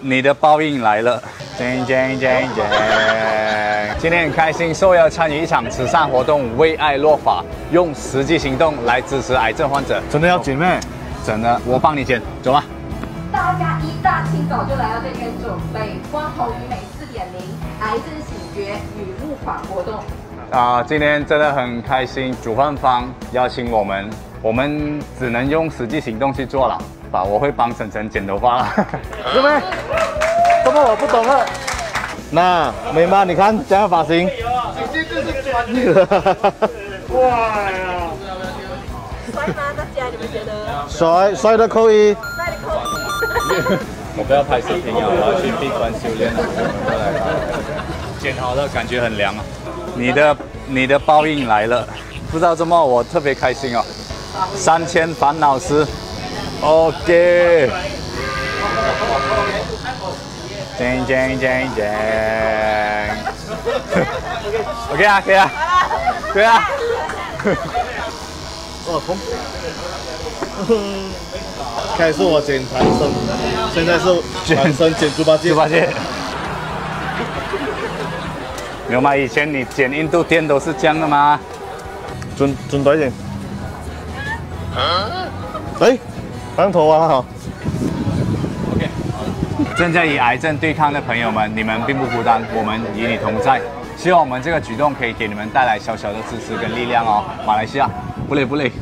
你的报应来了。今天很开心，受邀参与一场慈善活动，为爱落法，用实际行动来支持癌症患者。真的要剪咩？真的，我帮你剪，走吧。大家一大清早就来到这边准备光头与美 4.0 癌症醒觉与路法活动。啊，今天真的很开心，主办方邀请我们，我们只能用实际行动去做了。 吧，我会帮晨晨剪头发了，是没？怎么我不懂了？那美妈，你看这样发型，这就是专业的。哇呀！帅吗？大家你们觉得？帅，帅的扣一。帅的扣一。我不要拍视频了，我要去闭关修炼了。剪好了，感觉很凉啊。你的报应来了，不知道怎么我特别开心哦。3000烦恼丝。 OK， OK 啊，可以啊，对啊。哦，痛！开始我剪男生，现在是男生剪猪八戒。牛妈，以前你剪印度电都是这样的吗？准多一点。哎。 当头啊，好。OK， 正在与癌症对抗的朋友们，你们并不孤单，我们与你同在。希望我们这个举动可以给你们带来小小的支持跟力量哦。马来西亚，不累不累。